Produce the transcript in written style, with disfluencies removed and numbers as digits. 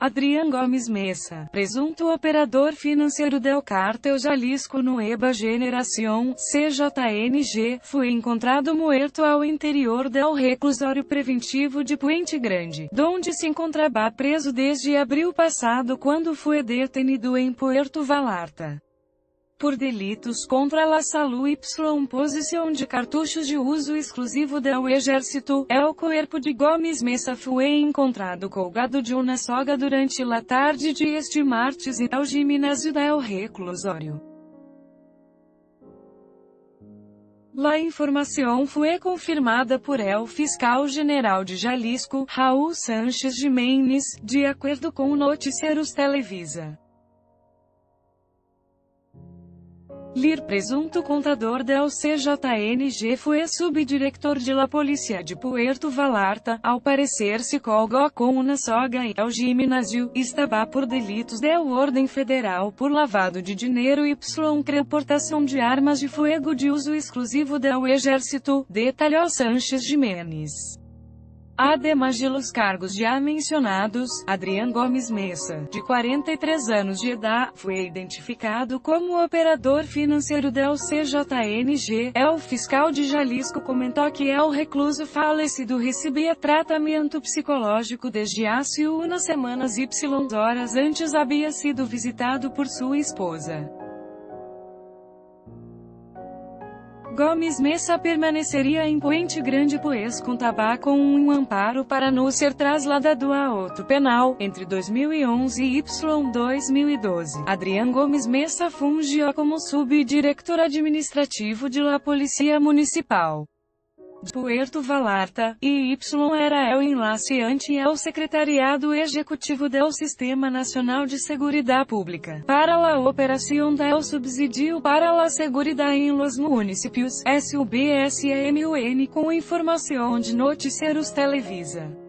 Adrián Gómez Mesa, presunto operador financeiro del Cártel Jalisco Nueva Generación, CJNG, foi encontrado morto ao interior del Reclusório Preventivo de Puente Grande, donde se encontrava preso desde abril passado quando foi detenido em Puerto Vallarta por delitos contra la salud y posesión de cartuchos de uso exclusivo del ejército. El cuerpo de Gómez Mesa fue encontrado colgado de una soga durante la tarde de este martes en el gimnasio del reclusorio. La información fue confirmada por el fiscal general de Jalisco, Raúl Sánchez Jiménez, de acuerdo con noticieros Televisa. Lir, presunto contador da CJNG, foi subdiretor de la polícia de Puerto Vallarta, ao parecer se colgou com uma soga e ao gimnasio, estava por delitos da Orden Federal por lavado de dinheiro e portação de armas de fogo de uso exclusivo do Exército, detalhou Sánchez Jiménez. Ademais de los cargos já mencionados, Adrián Gómez Mesa, de 43 anos de idade, foi identificado como operador financeiro da CJNG. O fiscal de Jalisco comentou que o recluso falecido recebia tratamento psicológico desde hace umas semanas e horas antes havia sido visitado por sua esposa. Gómez Mesa permaneceria em Puente Grande pois contava com um amparo para não ser trasladado a outro penal. Entre 2011 e 2012, Adrián Gómez Mesa fungiu como subdiretor administrativo de la Polícia Municipal de Puerto Vallarta, e era o enlace ante ao Secretariado Executivo do Sistema Nacional de Seguridad Pública, para la operación del subsidio para la seguridad en los municipios, SUBSMUN, com informação de noticieros Televisa.